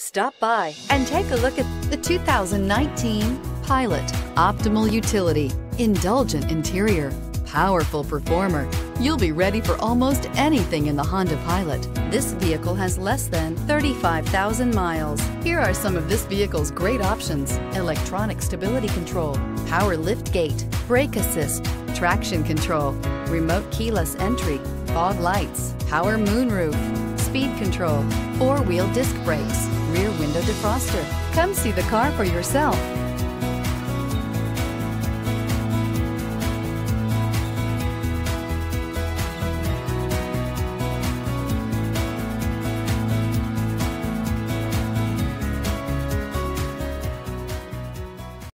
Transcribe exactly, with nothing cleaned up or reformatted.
Stop by and take a look at the two thousand nineteen Pilot. Optimal utility, indulgent interior, powerful performer. You'll be ready for almost anything in the Honda Pilot. This vehicle has less than thirty-five thousand miles. Here are some of this vehicle's great options: electronic stability control, power lift gate, brake assist, traction control, remote keyless entry, fog lights, power moonroof, speed control, four-wheel disc brakes, rear window defroster. Come see the car for yourself.